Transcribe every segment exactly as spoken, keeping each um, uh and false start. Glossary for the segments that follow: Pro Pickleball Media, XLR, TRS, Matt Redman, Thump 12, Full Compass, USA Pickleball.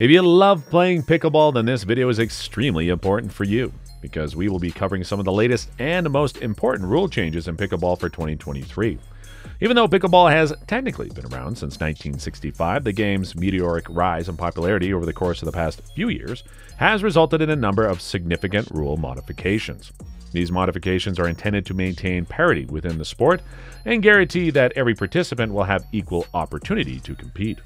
If you love playing pickleball, then this video is extremely important for you, because we will be covering some of the latest and most important rule changes in pickleball for twenty twenty-three. Even though pickleball has technically been around since nineteen sixty-five, the game's meteoric rise in popularity over the course of the past few years has resulted in a number of significant rule modifications. These modifications are intended to maintain parity within the sport and guarantee that every participant will have equal opportunity to compete.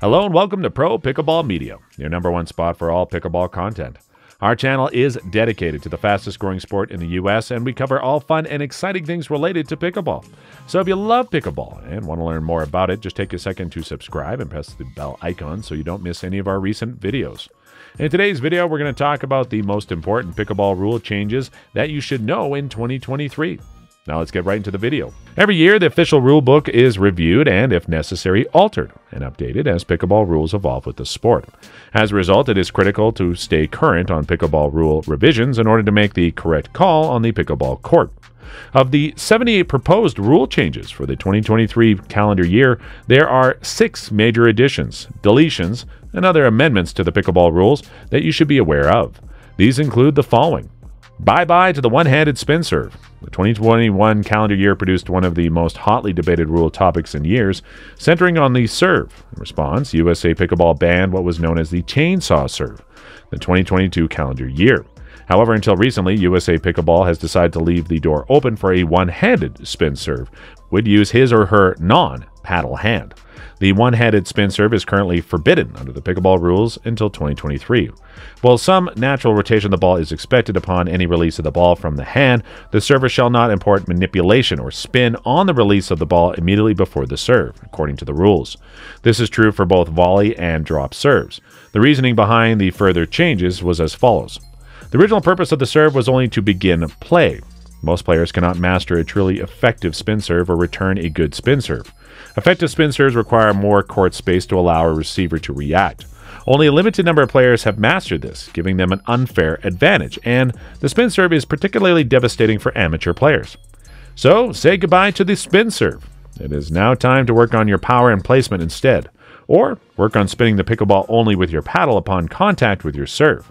Hello and welcome to Pro Pickleball Media, your number one spot for all pickleball content. Our channel is dedicated to the fastest growing sport in the U S, and we cover all fun and exciting things related to pickleball. So if you love pickleball and want to learn more about it, just take a second to subscribe and press the bell icon so you don't miss any of our recent videos. In today's video, we're going to talk about the most important pickleball rule changes that you should know in twenty twenty-three. Now let's get right into the video. Every year, the official rulebook is reviewed and, if necessary, altered and updated as pickleball rules evolve with the sport. As a result, it is critical to stay current on pickleball rule revisions in order to make the correct call on the pickleball court. Of the seventy-eight proposed rule changes for the twenty twenty-three calendar year, there are six major additions, deletions, and other amendments to the pickleball rules that you should be aware of. These include the following. Bye-bye to the one-handed spin serve. The twenty twenty-one calendar year produced one of the most hotly debated rule topics in years, centering on the serve. In response, U S A Pickleball banned what was known as the chainsaw serve, the twenty twenty-two calendar year. However, until recently, U S A Pickleball has decided to leave the door open for a one-handed spin serve, would use his or her non-paddle hand. The one-handed spin serve is currently forbidden under the pickleball rules until twenty twenty-three. While some natural rotation of the ball is expected upon any release of the ball from the hand, the server shall not import manipulation or spin on the release of the ball immediately before the serve, according to the rules. This is true for both volley and drop serves. The reasoning behind the further changes was as follows. The original purpose of the serve was only to begin play. Most players cannot master a truly effective spin serve or return a good spin serve. Effective spin serves require more court space to allow a receiver to react. Only a limited number of players have mastered this, giving them an unfair advantage, and the spin serve is particularly devastating for amateur players. So, say goodbye to the spin serve. It is now time to work on your power and placement instead, or work on spinning the pickleball only with your paddle upon contact with your serve.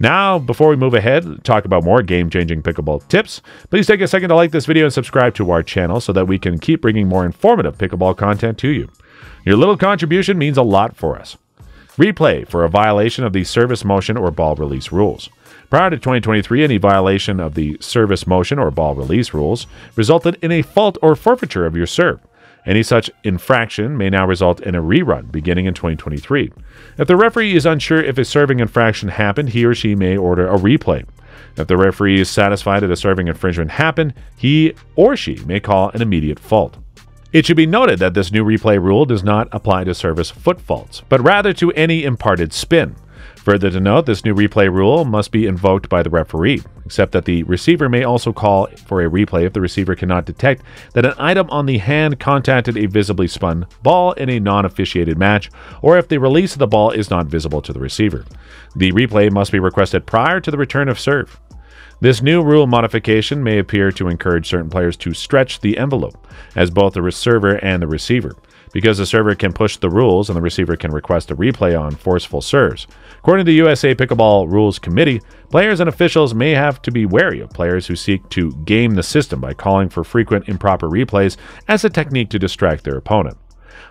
Now, before we move ahead, talk about more game-changing pickleball tips, please take a second to like this video and subscribe to our channel so that we can keep bringing more informative pickleball content to you. Your little contribution means a lot for us. Replay for a violation of the service motion or ball release rules. Prior to twenty twenty-three, any violation of the service motion or ball release rules resulted in a fault or forfeiture of your serve. Any such infraction may now result in a rerun beginning in twenty twenty-three. If the referee is unsure if a serving infraction happened, he or she may order a replay. If the referee is satisfied that a serving infringement happened, he or she may call an immediate fault. It should be noted that this new replay rule does not apply to service foot faults, but rather to any imparted spin. Further to note, this new replay rule must be invoked by the referee, except that the receiver may also call for a replay if the receiver cannot detect that an item on the hand contacted a visibly spun ball in a non-officiated match, or if the release of the ball is not visible to the receiver. The replay must be requested prior to the return of serve. This new rule modification may appear to encourage certain players to stretch the envelope, as both the server and the receiver, because the server can push the rules and the receiver can request a replay on forceful serves. According to the U S A Pickleball Rules Committee, players and officials may have to be wary of players who seek to game the system by calling for frequent improper replays as a technique to distract their opponent.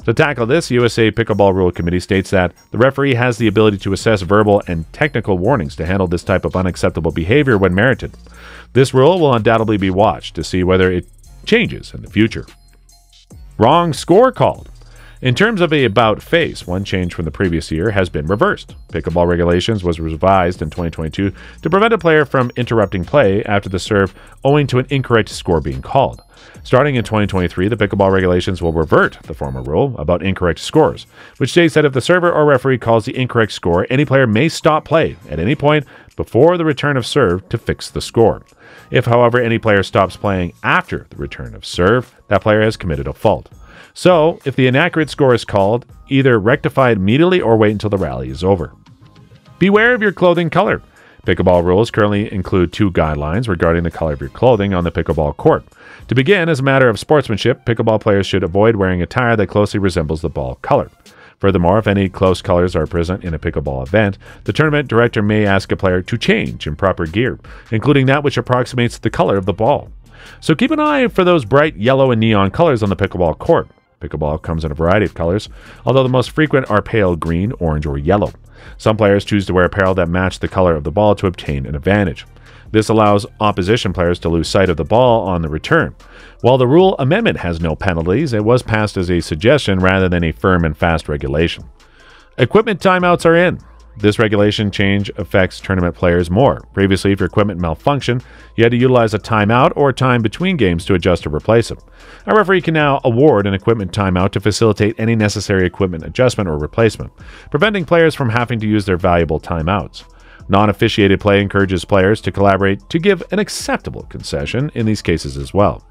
To tackle this, U S A Pickleball Rule Committee states that the referee has the ability to assess verbal and technical warnings to handle this type of unacceptable behavior when merited. This rule will undoubtedly be watched to see whether it changes in the future. Wrong score called. In terms of a about-face, one change from the previous year has been reversed. Pickleball regulations was revised in twenty twenty-two to prevent a player from interrupting play after the serve owing to an incorrect score being called. Starting in twenty twenty-three, the pickleball regulations will revert the former rule about incorrect scores, which states that if the server or referee calls the incorrect score, any player may stop play at any point before the return of serve to fix the score. If, however, any player stops playing after the return of serve, that player has committed a fault. So, if the inaccurate score is called, either rectify it immediately or wait until the rally is over. Beware of your clothing color. Pickleball rules currently include two guidelines regarding the color of your clothing on the pickleball court. To begin, as a matter of sportsmanship, pickleball players should avoid wearing attire that closely resembles the ball color. Furthermore, if any close colors are present in a pickleball event, the tournament director may ask a player to change improper gear, including that which approximates the color of the ball. So keep an eye for those bright yellow and neon colors on the pickleball court. Pickleball comes in a variety of colors, although the most frequent are pale green, orange, or yellow. Some players choose to wear apparel that match the color of the ball to obtain an advantage. This allows opposition players to lose sight of the ball on the return. While the rule amendment has no penalties, it was passed as a suggestion rather than a firm and fast regulation. Equipment timeouts are in. This regulation change affects tournament players more. Previously, if your equipment malfunctioned, you had to utilize a timeout or time between games to adjust or replace it. A referee can now award an equipment timeout to facilitate any necessary equipment adjustment or replacement, preventing players from having to use their valuable timeouts. Non-officiated play encourages players to collaborate to give an acceptable concession in these cases as well.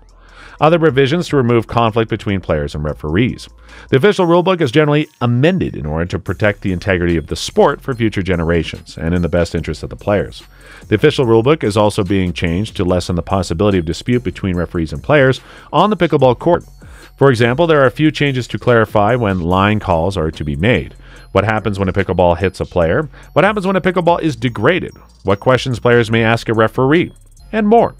Other revisions to remove conflict between players and referees. The official rulebook is generally amended in order to protect the integrity of the sport for future generations and in the best interest of the players. The official rulebook is also being changed to lessen the possibility of dispute between referees and players on the pickleball court. For example, there are a few changes to clarify when line calls are to be made. What happens when a pickleball hits a player? What happens when a pickleball is degraded? What questions players may ask a referee? And more.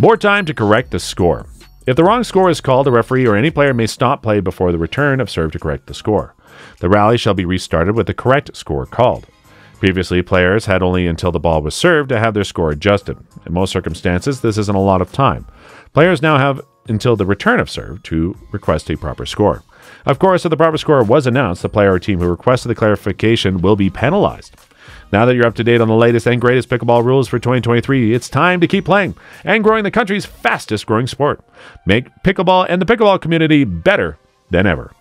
More time to correct the score. If the wrong score is called, the referee or any player may stop play before the return of serve to correct the score. The rally shall be restarted with the correct score called. Previously, players had only until the ball was served to have their score adjusted. In most circumstances, this isn't a lot of time. Players now have until the return of serve to request a proper score. Of course, if the proper score was announced, the player or team who requested the clarification will be penalized. Now that you're up to date on the latest and greatest pickleball rules for twenty twenty-three, it's time to keep playing and growing the country's fastest growing sport. Make pickleball and the pickleball community better than ever.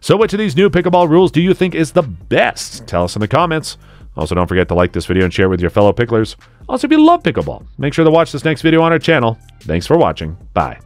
So which of these new pickleball rules do you think is the best? Tell us in the comments. Also, don't forget to like this video and share it with your fellow picklers. Also, if you love pickleball, make sure to watch this next video on our channel. Thanks for watching. Bye.